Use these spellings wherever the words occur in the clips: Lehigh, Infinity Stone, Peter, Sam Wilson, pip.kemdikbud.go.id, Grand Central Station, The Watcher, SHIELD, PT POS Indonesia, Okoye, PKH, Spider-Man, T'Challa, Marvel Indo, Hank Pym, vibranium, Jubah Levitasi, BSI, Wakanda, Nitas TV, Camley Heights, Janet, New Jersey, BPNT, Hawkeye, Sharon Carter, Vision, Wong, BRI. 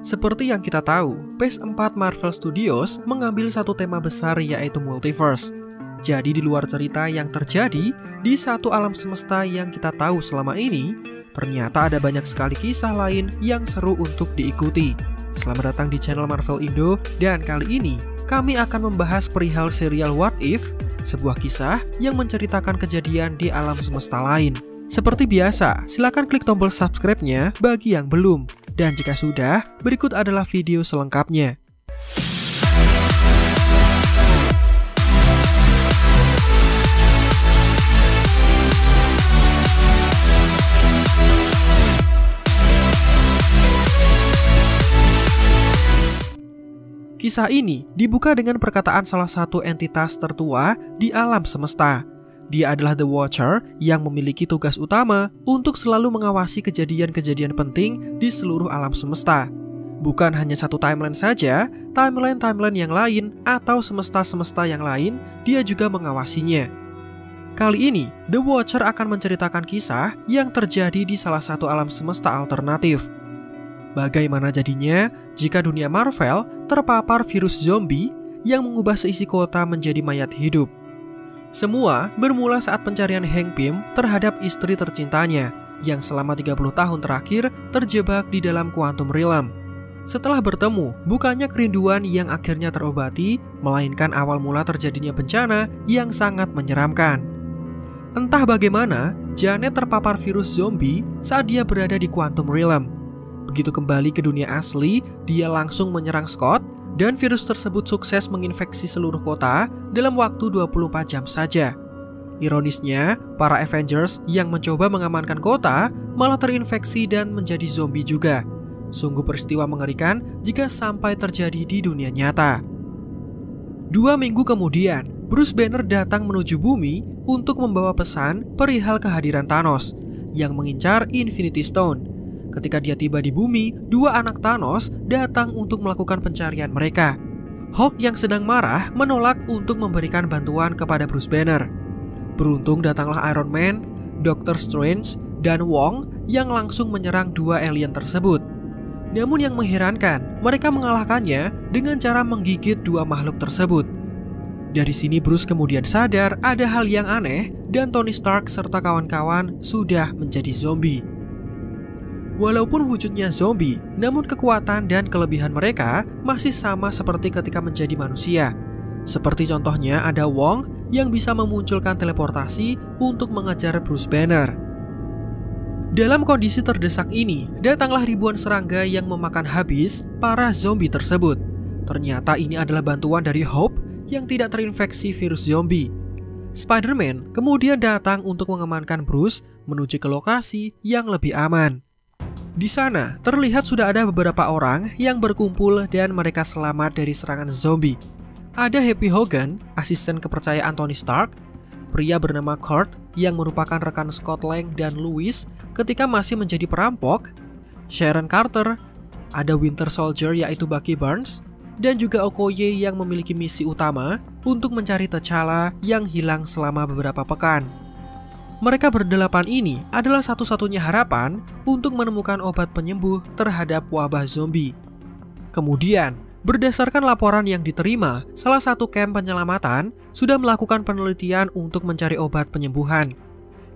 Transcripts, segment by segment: Seperti yang kita tahu, Phase 4 Marvel Studios mengambil satu tema besar yaitu multiverse. Jadi di luar cerita yang terjadi di satu alam semesta yang kita tahu selama ini, ternyata ada banyak sekali kisah lain yang seru untuk diikuti. Selamat datang di channel Marvel Indo, dan kali ini kami akan membahas perihal serial What If, sebuah kisah yang menceritakan kejadian di alam semesta lain. Seperti biasa, silakan klik tombol subscribe-nya bagi yang belum. Dan jika sudah, berikut adalah video selengkapnya. Kisah ini dibuka dengan perkataan salah satu entitas tertua di alam semesta. Dia adalah The Watcher yang memiliki tugas utama untuk selalu mengawasi kejadian-kejadian penting di seluruh alam semesta. Bukan hanya satu timeline saja, timeline-timeline yang lain atau semesta-semesta yang lain, dia juga mengawasinya. Kali ini, The Watcher akan menceritakan kisah yang terjadi di salah satu alam semesta alternatif. Bagaimana jadinya jika dunia Marvel terpapar virus zombie yang mengubah seisi kota menjadi mayat hidup? Semua bermula saat pencarian Hank Pym terhadap istri tercintanya yang selama 30 tahun terakhir terjebak di dalam Quantum Realm. Setelah bertemu, bukannya kerinduan yang akhirnya terobati, melainkan awal mula terjadinya bencana yang sangat menyeramkan. Entah bagaimana, Janet terpapar virus zombie saat dia berada di Quantum Realm. Begitu kembali ke dunia asli, dia langsung menyerang Scott, dan virus tersebut sukses menginfeksi seluruh kota dalam waktu 24 jam saja. Ironisnya, para Avengers yang mencoba mengamankan kota malah terinfeksi dan menjadi zombie juga. Sungguh peristiwa mengerikan jika sampai terjadi di dunia nyata. 2 minggu kemudian, Bruce Banner datang menuju bumi untuk membawa pesan perihal kehadiran Thanos yang mengincar Infinity Stone. Ketika dia tiba di bumi, 2 anak Thanos datang untuk melakukan pencarian mereka. Hulk yang sedang marah menolak untuk memberikan bantuan kepada Bruce Banner. Beruntung datanglah Iron Man, Dr. Strange, dan Wong yang langsung menyerang 2 alien tersebut. Namun yang mengherankan, mereka mengalahkannya dengan cara menggigit 2 makhluk tersebut. Dari sini Bruce kemudian sadar ada hal yang aneh dan Tony Stark serta kawan-kawan sudah menjadi zombie. Walaupun wujudnya zombie, namun kekuatan dan kelebihan mereka masih sama seperti ketika menjadi manusia. Seperti contohnya ada Wong yang bisa memunculkan teleportasi untuk mengejar Bruce Banner. Dalam kondisi terdesak ini, datanglah ribuan serangga yang memakan habis para zombie tersebut. Ternyata ini adalah bantuan dari Hope yang tidak terinfeksi virus zombie. Spider-Man kemudian datang untuk mengamankan Bruce menuju ke lokasi yang lebih aman. Di sana, terlihat sudah ada beberapa orang yang berkumpul dan mereka selamat dari serangan zombie. Ada Happy Hogan, asisten kepercayaan Tony Stark, pria bernama Kurt yang merupakan rekan Scott Lang dan Louis ketika masih menjadi perampok, Sharon Carter, ada Winter Soldier yaitu Bucky Barnes, dan juga Okoye yang memiliki misi utama untuk mencari T'Challa yang hilang selama beberapa pekan. Mereka berdelapan ini adalah satu-satunya harapan untuk menemukan obat penyembuh terhadap wabah zombie. Kemudian, berdasarkan laporan yang diterima, salah satu kamp penyelamatan sudah melakukan penelitian untuk mencari obat penyembuhan.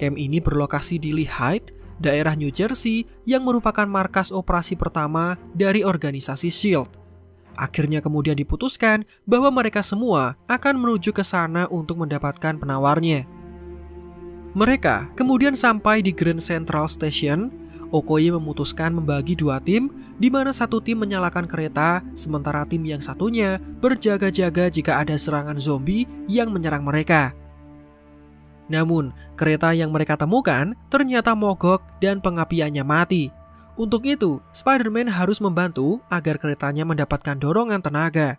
Kamp ini berlokasi di Lehigh, daerah New Jersey yang merupakan markas operasi pertama dari organisasi SHIELD. Akhirnya kemudian diputuskan bahwa mereka semua akan menuju ke sana untuk mendapatkan penawarnya. Mereka kemudian sampai di Grand Central Station. Okoye memutuskan membagi 2 tim, di mana satu tim menyalakan kereta, sementara tim yang satunya berjaga-jaga jika ada serangan zombie yang menyerang mereka. Namun, kereta yang mereka temukan ternyata mogok dan pengapiannya mati. Untuk itu, Spider-Man harus membantu agar keretanya mendapatkan dorongan tenaga.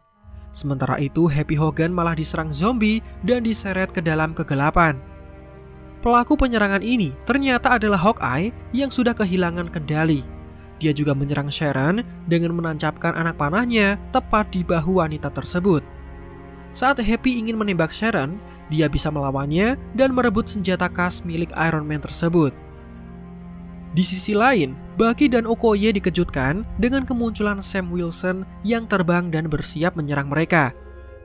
Sementara itu, Happy Hogan malah diserang zombie dan diseret ke dalam kegelapan. Pelaku penyerangan ini ternyata adalah Hawkeye yang sudah kehilangan kendali. Dia juga menyerang Sharon dengan menancapkan anak panahnya tepat di bahu wanita tersebut. Saat Happy ingin menembak Sharon, dia bisa melawannya dan merebut senjata khas milik Iron Man tersebut. Di sisi lain, Bucky dan Okoye dikejutkan dengan kemunculan Sam Wilson yang terbang dan bersiap menyerang mereka.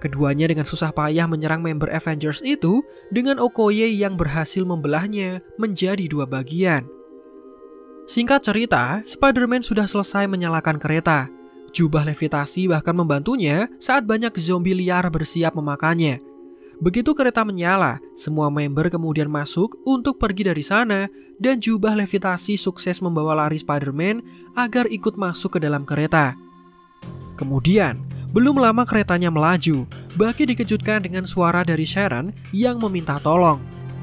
Keduanya dengan susah payah menyerang member Avengers itu dengan Okoye yang berhasil membelahnya menjadi dua bagian. Singkat cerita, Spider-Man sudah selesai menyalakan kereta. Jubah levitasi bahkan membantunya saat banyak zombie liar bersiap memakannya. Begitu kereta menyala, semua member kemudian masuk untuk pergi dari sana dan jubah levitasi sukses membawa lari Spider-Man agar ikut masuk ke dalam kereta. Kemudian, belum lama keretanya melaju, Bucky dikejutkan dengan suara dari Sharon yang meminta tolong.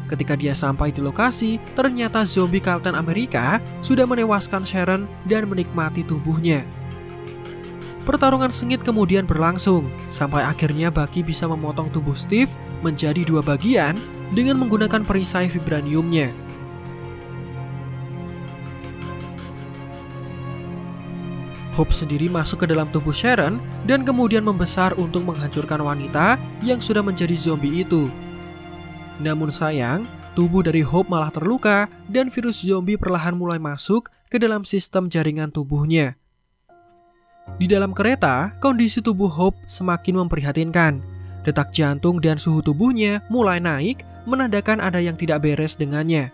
Ketika dia sampai di lokasi, ternyata zombie Captain America sudah menewaskan Sharon dan menikmati tubuhnya. Pertarungan sengit kemudian berlangsung, sampai akhirnya Bucky bisa memotong tubuh Steve menjadi dua bagian dengan menggunakan perisai vibraniumnya. Hope sendiri masuk ke dalam tubuh Sharon dan kemudian membesar untuk menghancurkan wanita yang sudah menjadi zombie itu. Namun sayang, tubuh dari Hope malah terluka dan virus zombie perlahan mulai masuk ke dalam sistem jaringan tubuhnya. Di dalam kereta, kondisi tubuh Hope semakin memprihatinkan. Detak jantung dan suhu tubuhnya mulai naik, menandakan ada yang tidak beres dengannya.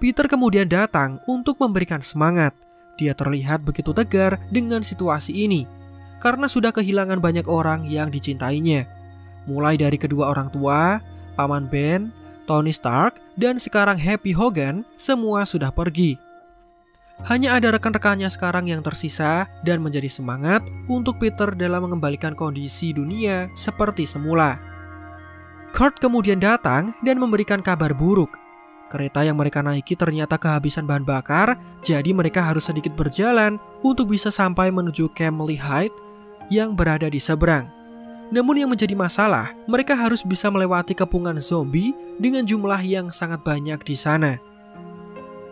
Peter kemudian datang untuk memberikan semangat. Dia terlihat begitu tegar dengan situasi ini, karena sudah kehilangan banyak orang yang dicintainya. Mulai dari kedua orang tua, Paman Ben, Tony Stark, dan sekarang Happy Hogan, semua sudah pergi. Hanya ada rekan-rekannya sekarang yang tersisa dan menjadi semangat untuk Peter dalam mengembalikan kondisi dunia seperti semula. Kurt kemudian datang dan memberikan kabar buruk. Kereta yang mereka naiki ternyata kehabisan bahan bakar, jadi mereka harus sedikit berjalan untuk bisa sampai menuju Camley Heights yang berada di seberang. Namun yang menjadi masalah, mereka harus bisa melewati kepungan zombie dengan jumlah yang sangat banyak di sana.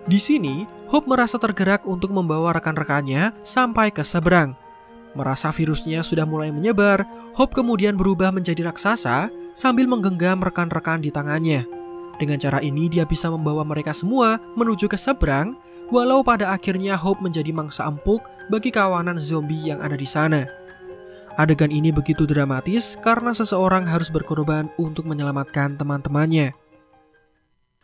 Di sini, Hope merasa tergerak untuk membawa rekan-rekannya sampai ke seberang. Merasa virusnya sudah mulai menyebar, Hope kemudian berubah menjadi raksasa sambil menggenggam rekan-rekan di tangannya. Dengan cara ini, dia bisa membawa mereka semua menuju ke seberang, walau pada akhirnya Hope menjadi mangsa empuk bagi kawanan zombie yang ada di sana. Adegan ini begitu dramatis karena seseorang harus berkorban untuk menyelamatkan teman-temannya.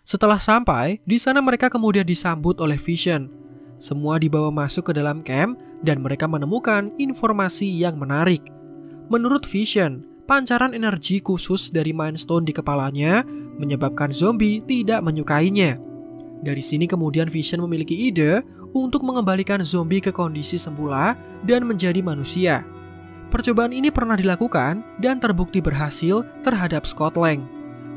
Setelah sampai, di sana mereka kemudian disambut oleh Vision. Semua dibawa masuk ke dalam camp dan mereka menemukan informasi yang menarik. Menurut Vision, pancaran energi khusus dari Mind Stone di kepalanya menyebabkan zombie tidak menyukainya. Dari sini kemudian Vision memiliki ide untuk mengembalikan zombie ke kondisi semula dan menjadi manusia. Percobaan ini pernah dilakukan dan terbukti berhasil terhadap Scott Lang.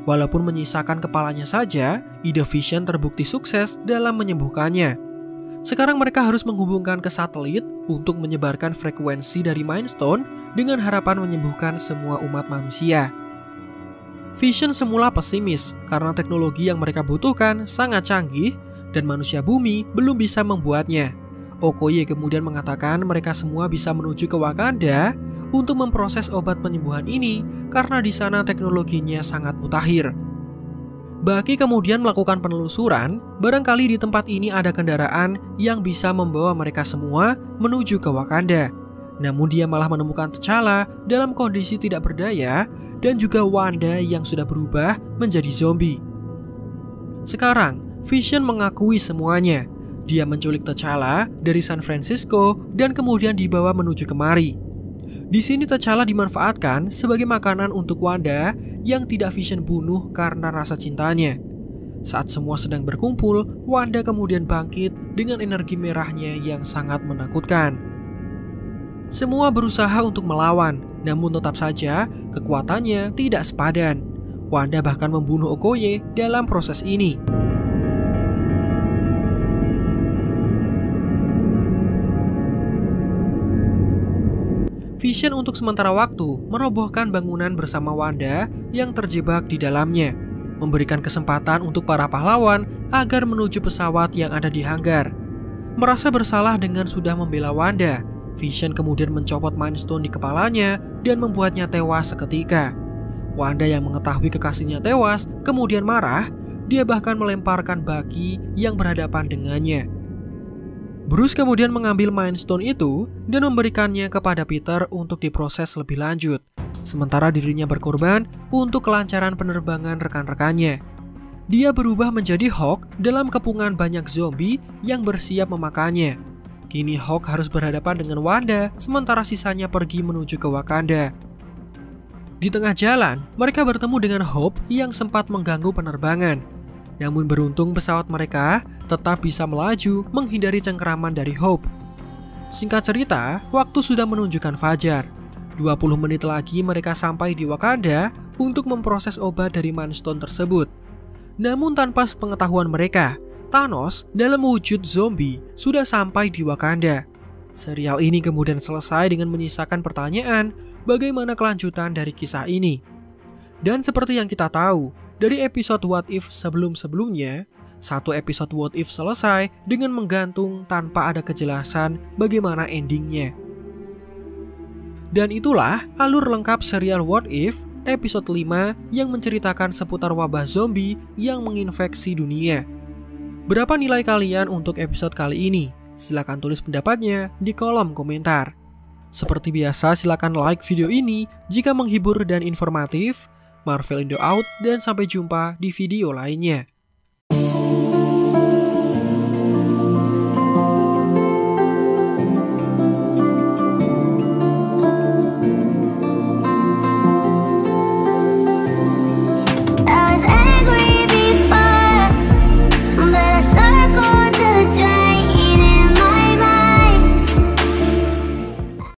Walaupun menyisakan kepalanya saja, ide Vision terbukti sukses dalam menyembuhkannya. Sekarang mereka harus menghubungkan ke satelit untuk menyebarkan frekuensi dari Mind Stone dengan harapan menyembuhkan semua umat manusia. Vision semula pesimis karena teknologi yang mereka butuhkan sangat canggih dan manusia bumi belum bisa membuatnya. Okoye kemudian mengatakan mereka semua bisa menuju ke Wakanda untuk memproses obat penyembuhan ini karena di sana teknologinya sangat mutakhir. Bucky kemudian melakukan penelusuran, barangkali di tempat ini ada kendaraan yang bisa membawa mereka semua menuju ke Wakanda. Namun dia malah menemukan T'Challa dalam kondisi tidak berdaya dan juga Wanda yang sudah berubah menjadi zombie. Sekarang, Vision mengakui semuanya. Dia menculik T'Challa dari San Francisco dan kemudian dibawa menuju kemari. Di sini T'Challa dimanfaatkan sebagai makanan untuk Wanda yang tidak Vision bunuh karena rasa cintanya. Saat semua sedang berkumpul, Wanda kemudian bangkit dengan energi merahnya yang sangat menakutkan. Semua berusaha untuk melawan, namun tetap saja kekuatannya tidak sepadan. Wanda bahkan membunuh Okoye dalam proses ini. Vision untuk sementara waktu merobohkan bangunan bersama Wanda yang terjebak di dalamnya, memberikan kesempatan untuk para pahlawan agar menuju pesawat yang ada di hanggar. Merasa bersalah dengan sudah membela Wanda, Vision kemudian mencopot Mind Stone di kepalanya dan membuatnya tewas seketika. Wanda yang mengetahui kekasihnya tewas kemudian marah, dia bahkan melemparkan Bucky yang berhadapan dengannya. Bruce kemudian mengambil Mind Stone itu dan memberikannya kepada Peter untuk diproses lebih lanjut, sementara dirinya berkorban untuk kelancaran penerbangan rekan-rekannya. Dia berubah menjadi Hulk dalam kepungan banyak zombie yang bersiap memakannya. Kini Hulk harus berhadapan dengan Wanda, sementara sisanya pergi menuju ke Wakanda. Di tengah jalan, mereka bertemu dengan Hope yang sempat mengganggu penerbangan. Namun beruntung pesawat mereka tetap bisa melaju menghindari cengkeraman dari Hope. Singkat cerita, waktu sudah menunjukkan fajar. 20 menit lagi mereka sampai di Wakanda untuk memproses obat dari Mind Stone tersebut. Namun tanpa sepengetahuan mereka, Thanos dalam wujud zombie sudah sampai di Wakanda. Serial ini kemudian selesai dengan menyisakan pertanyaan bagaimana kelanjutan dari kisah ini. Dan seperti yang kita tahu, dari episode What If sebelum-sebelumnya, satu episode What If selesai dengan menggantung tanpa ada kejelasan bagaimana endingnya. Dan itulah alur lengkap serial What If episode 5 yang menceritakan seputar wabah zombie yang menginfeksi dunia. Berapa nilai kalian untuk episode kali ini? Silahkan tulis pendapatnya di kolom komentar. Seperti biasa, silahkan like video ini jika menghibur dan informatif. Marvel Indo out, dan sampai jumpa di video lainnya.